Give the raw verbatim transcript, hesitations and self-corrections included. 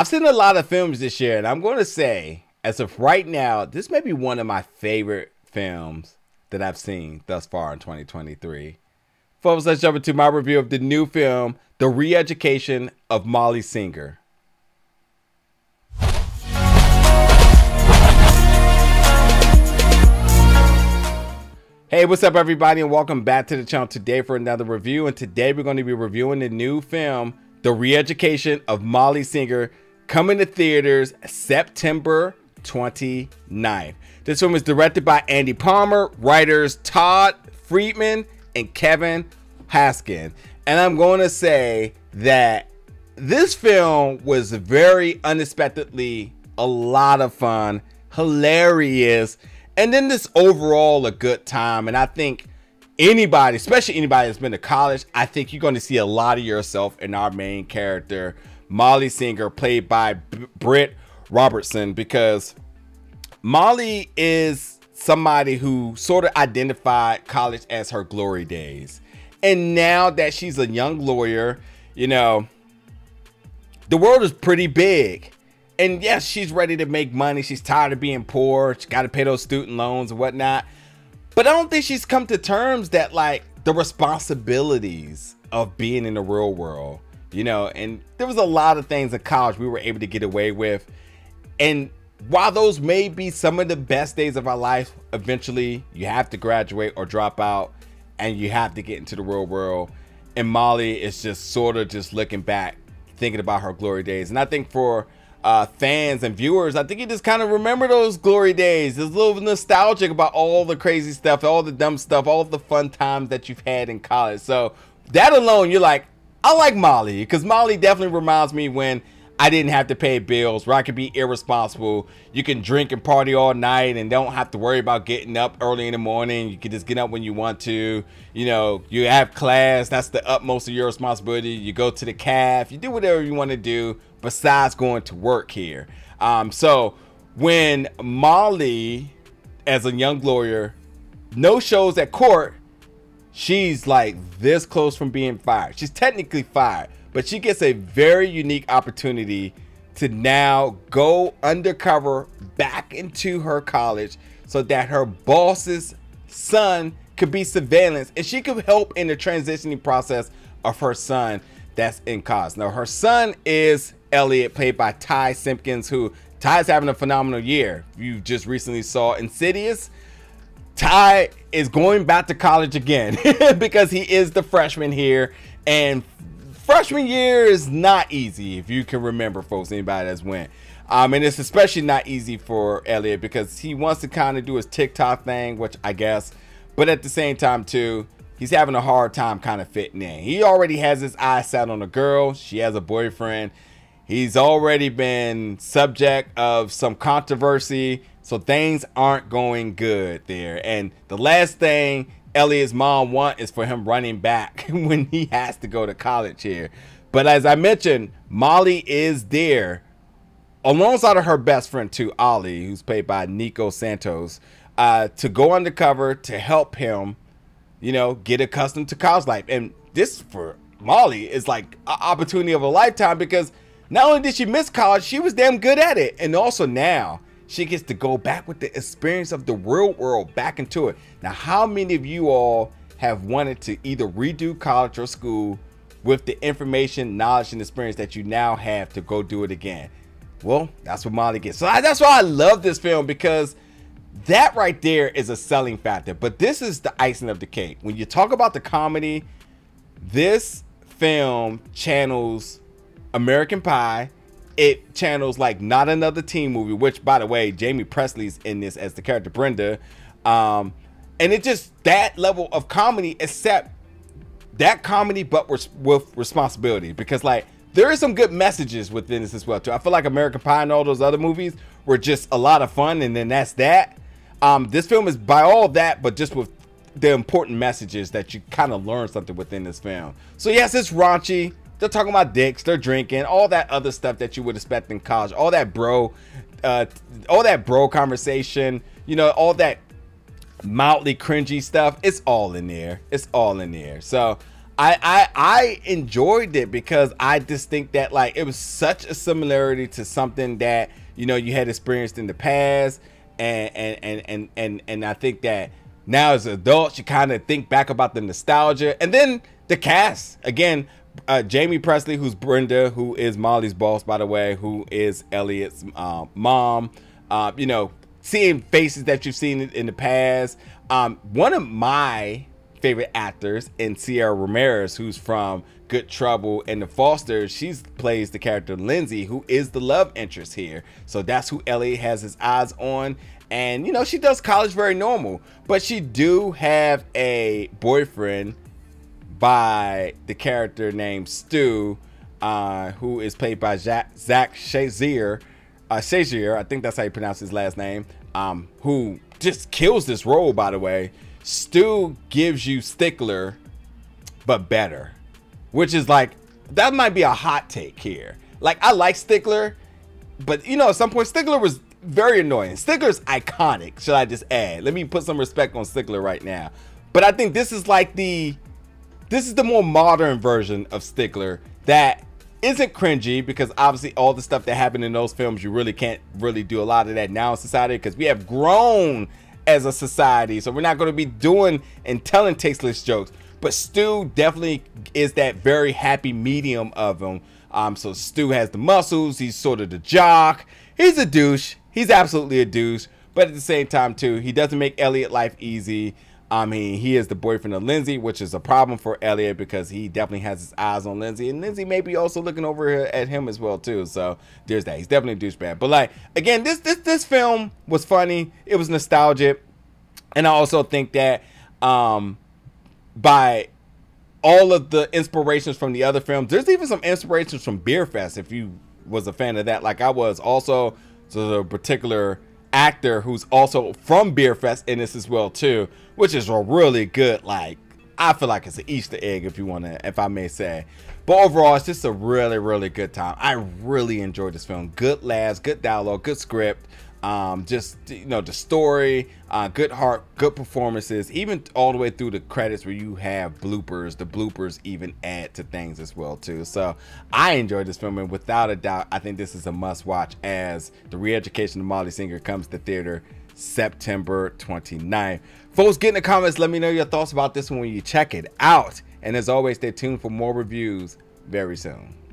I've seen a lot of films this year, and I'm going to say, as of right now, this may be one of my favorite films that I've seen thus far in twenty twenty-three. Folks, let's jump into my review of the new film, The Re-Education of Molly Singer. Hey, what's up everybody, and welcome back to the channel today for another review. And today we're going to be reviewing the new film, The Re-Education of Molly Singer, coming to theaters September twenty-ninth. This film is directed by Andy Palmer, writers Todd Friedman and Kevin Haskins. And I'm going to say that this film was very unexpectedly a lot of fun, hilarious, and then this overall a good time. And I think anybody, especially anybody that's been to college, I think you're going to see a lot of yourself in our main character, Molly Singer, played by Britt Robertson, because Molly is somebody who sort of identified college as her glory days. And now that she's a young lawyer, you know, the world is pretty big. And yes, she's ready to make money. She's tired of being poor. She got to pay those student loans and whatnot. But I don't think she's come to terms that, like, the responsibilities of being in the real world, you know, and there was a lot of things in college we were able to get away with. And while those may be some of the best days of our life, eventually you have to graduate or drop out and you have to get into the real world. And Molly is just sort of just looking back, thinking about her glory days. And I think for uh, fans and viewers, I think you just kind of remember those glory days. It's a little nostalgic about all the crazy stuff, all the dumb stuff, all the fun times that you've had in college. So that alone, you're like, I like Molly, because Molly definitely reminds me when I didn't have to pay bills, where I could be irresponsible. You can drink and party all night and don't have to worry about getting up early in the morning. You can just get up when you want to. You know, you have class. That's the utmost of your responsibility. You go to the caf. You do whatever you want to do besides going to work here. Um, so when Molly, as a young lawyer, no shows at court, she's like this close from being fired. She's technically fired. But she gets a very unique opportunity to now go undercover back into her college so that her boss's son could be surveillance and she could help in the transitioning process of her son that's in college. Now, her son is Elliot, played by Ty Simpkins, who Ty's having a phenomenal year. You just recently saw Insidious. Ty is going back to college again because he is the freshman here, and freshman year is not easy, if you can remember, folks, anybody that's went. Um, and it's especially not easy for Elliot because he wants to kind of do his TikTok thing, which I guess, but at the same time too, he's having a hard time kind of fitting in. He already has his eyes set on a girl. She has a boyfriend. He's already been subject of some controversy. So things aren't going good there. And the last thing Elliot's mom wants is for him running back when he has to go to college here. But as I mentioned, Molly is there alongside of her best friend too, Ollie, who's played by Nico Santos, uh, to go undercover to help him, you know, get accustomed to college life. And this for Molly is like an opportunity of a lifetime, because not only did she miss college, she was damn good at it. And also now she gets to go back with the experience of the real world back into it. Now, how many of you all have wanted to either redo college or school with the information, knowledge, and experience that you now have to go do it again? Well, that's what Molly gets. So I, that's why I love this film, because that right there is a selling factor. But this is the icing of the cake. When you talk about the comedy, this film channels American Pie. It channels like Not Another Teen Movie, which, by the way, Jamie Pressly's in this as the character Brenda. Um, and it's just that level of comedy, except that comedy, but res with responsibility. Because, like, there are some good messages within this as well, too. I feel like American Pie and all those other movies were just a lot of fun, and then that's that. Um, this film is by all that, but just with the important messages that you kind of learn something within this film. So, yes, it's raunchy. They're talking about dicks, they're drinking, all that other stuff that you would expect in college, all that bro, uh, all that bro conversation, you know, all that mildly cringy stuff. It's all in there. It's all in there. So I, I I enjoyed it because I just think that like it was such a similarity to something that, you know, you had experienced in the past, and and and and and, and I think that now as adults you kind of think back about the nostalgia. And then the cast again, uh, Jamie Pressly, who's Brenda, who is Molly's boss, by the way, who is Elliot's uh, mom. Uh, you know, seeing faces that you've seen in the past. Um, one of my favorite actors in Sierra Ramirez, who's from Good Trouble and The Fosters. She plays the character Lindsay, who is the love interest here. So that's who Elliot has his eyes on. And, you know, she does college very normal, but she do have a boyfriend by the character named Stu, uh, who is played by Zach Shazier. Uh, Shazier, I think that's how you pronounce his last name, um, who just kills this role, by the way. Stu gives you Stickler, but better, which is like, that might be a hot take here. Like, I like Stickler, but you know, at some point Stickler was very annoying. Stickler's iconic, should I just add. Let me put some respect on Stickler right now. But I think this is like the, this is the more modern version of Stickler that isn't cringy, because obviously all the stuff that happened in those films, you really can't really do a lot of that now in society because we have grown as a society, so we're not going to be doing and telling tasteless jokes. But Stu definitely is that very happy medium of him. Um so Stu has the muscles, he's sort of the jock, he's a douche, he's absolutely a douche, but at the same time too, he doesn't make Elliot life easy. I mean, he is the boyfriend of Lindsay, which is a problem for Elliot because he definitely has his eyes on Lindsay, and Lindsay may be also looking over at him as well too. So there's that. He's definitely a douchebag. But like again, this this this film was funny. It was nostalgic, and I also think that um, by all of the inspirations from the other films, there's even some inspirations from Beer Fest. If you was a fan of that, like I was, also to a particular actor who's also from Beer Fest in this as well too, which is a really good, like I feel like it's an Easter egg, if you want to, if I may say. But overall, it's just a really really good time. I really enjoyed this film. Good laughs, good dialogue, good script, um just, you know, the story, uh good heart, good performances, even all the way through the credits where you have bloopers. The bloopers even add to things as well too. So I enjoyed this film, and without a doubt I think this is a must watch as The Re-Education of Molly Singer comes to theater September twenty-ninth. Folks, get in the comments, let me know your thoughts about this one when you check it out, and as always, stay tuned for more reviews very soon.